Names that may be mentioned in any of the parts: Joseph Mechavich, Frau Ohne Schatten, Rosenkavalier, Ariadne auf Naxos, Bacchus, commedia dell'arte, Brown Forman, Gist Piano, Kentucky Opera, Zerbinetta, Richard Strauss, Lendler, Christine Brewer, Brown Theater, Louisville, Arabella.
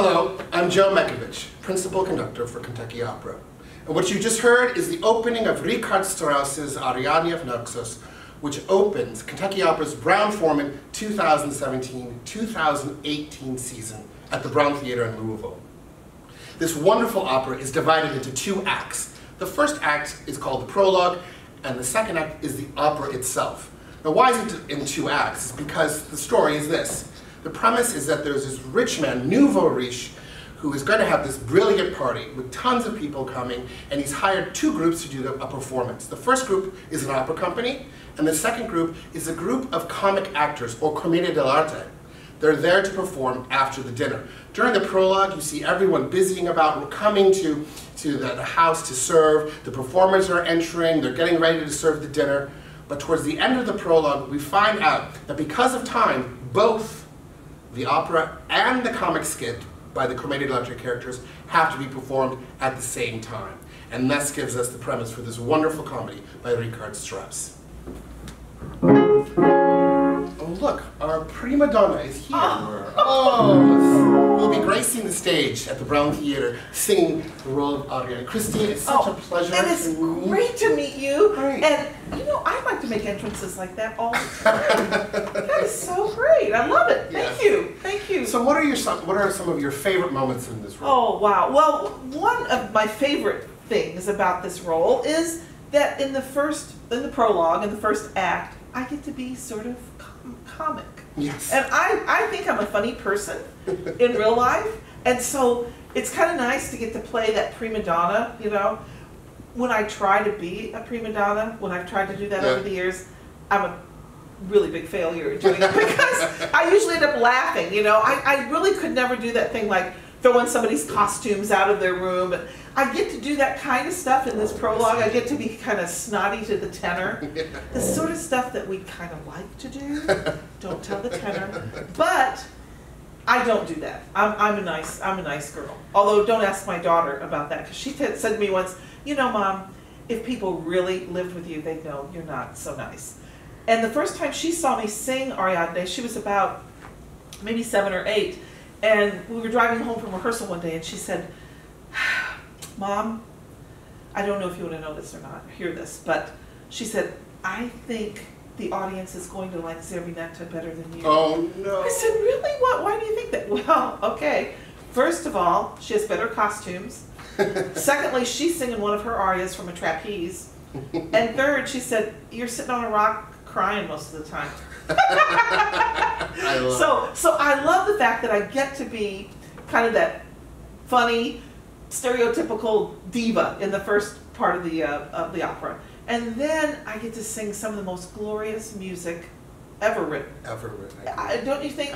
Hello, I'm Joe Mechavich, principal conductor for Kentucky Opera. And what you just heard is the opening of Richard Strauss's Ariadne auf Naxos, which opens Kentucky Opera's Brown Forman 2017-2018 season at the Brown Theater in Louisville. This wonderful opera is divided into two acts. The first act is called the prologue, and the second act is the opera itself. Now, why is it in two acts? Because the story is this. The premise is that there's this rich man, nouveau riche, who is going to have this brilliant party with tons of people coming, and he's hired two groups to do a performance. The first group is an opera company, and the second group is a group of comic actors, or commedia dell'arte. They're there to perform after the dinner. During the prologue, you see everyone busying about. We're coming to the house to serve. The performers are entering. They're getting ready to serve the dinner. But towards the end of the prologue, we find out that because of time, both the opera and the comic skit by the commedia dell'arte characters have to be performed at the same time. And this gives us the premise for this wonderful comedy by Richard Strauss. Oh, look, our prima donna is here. Oh, we'll be gracing the stage at the Brown Theater singing the role of Ariadne. Christine, it's such a pleasure. And it's great to meet you. Great. And you know, I like to make entrances like that all the time. That is so great. I love it. Thank you. So, what are some of your favorite moments in this role? Oh, wow. Well, one of my favorite things about this role is that in the prologue, in the first act, I get to be sort of comic. Yes. And I think I'm a funny person in real life, and so it's kind of nice to get to play that prima donna, you know. When I try to be a prima donna, when I've tried to do that over the years, I'm a really big failure at doing it because I usually end up laughing, you know. I really could never do that thing like throwing somebody's costumes out of their room. And I get to do that kind of stuff in this prologue. I get to be kind of snotty to the tenor. The sort of stuff that we kind of like to do. Don't tell the tenor. But I don't do that. I'm a nice girl. Although don't ask my daughter about that, because she said to me once, you know, Mom, if people really lived with you, they'd know you're not so nice. And the first time she saw me sing Ariadne, she was about maybe 7 or 8. And we were driving home from rehearsal one day, and she said, Mom, I don't know if you want to know this or not, hear this, but she said, I think the audience is going to like Zerbinetta better than you. Oh, no. I said, really? What? Why do you think that? Well, okay. First of all, she has better costumes. Secondly, she's singing one of her arias from a trapeze. And third, she said, you're sitting on a rock crying most of the time. So I love the fact that I get to be kind of that funny, stereotypical diva in the first part of the opera, and then I get to sing some of the most glorious music ever written. Don't you think?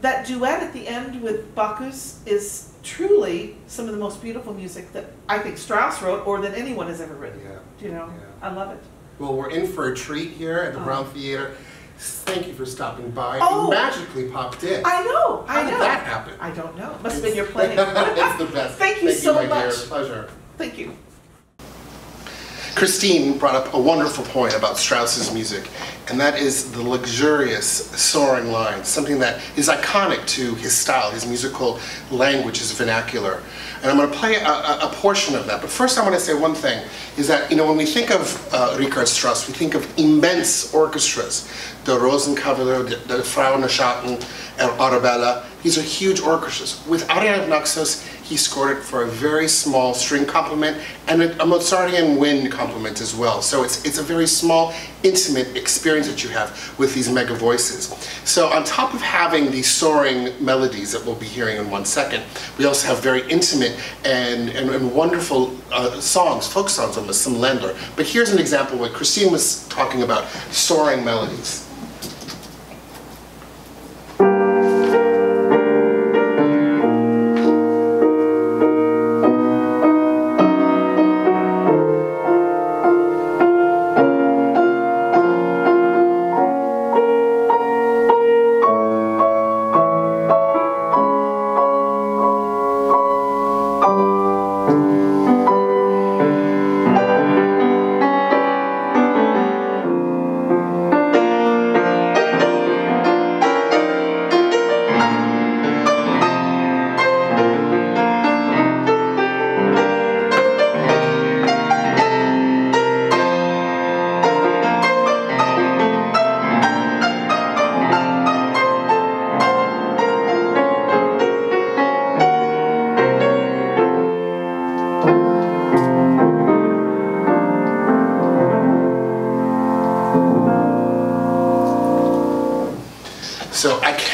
That duet at the end with Bacchus is truly some of the most beautiful music that I think Strauss wrote, or that anyone has ever written. Yeah. You know, I love it. Well, we're in for a treat here at the Brown Theater. Thank you for stopping by. You magically popped in. I know. How did that happen? I don't know. Must have been your plan. It's the best. Thank you so much. Dear. Pleasure. Thank you. Christine brought up a wonderful point about Strauss's music, and that is the luxurious, soaring lines, something that is iconic to his style, his musical language, his vernacular. And I'm going to play a portion of that, but first I want to say one thing, is that, you know, when we think of Richard Strauss, we think of immense orchestras, the Rosenkavalier, the Frau Ohne Schatten, Arabella. These are huge orchestras. With Ariadne auf Naxos, he scored it for a very small string complement and a Mozartian wind complement as well. So it's a very small, intimate experience that you have with these mega voices. So on top of having these soaring melodies that we'll be hearing in one second, we also have very intimate and wonderful songs, folk songs almost, some Lendler. But here's an example of what Christine was talking about, soaring melodies.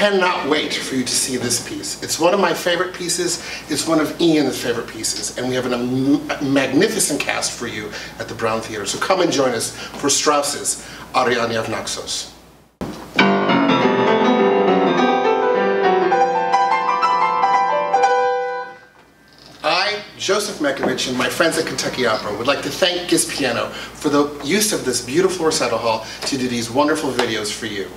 cannot wait for you to see this piece. It's one of my favorite pieces. It's one of Ian's favorite pieces. And we have a magnificent cast for you at the Brown Theater. So come and join us for Strauss's Ariadne auf Naxos. Joseph Mechavich and my friends at Kentucky Opera would like to thank Gist Piano for the use of this beautiful recital hall to do these wonderful videos for you.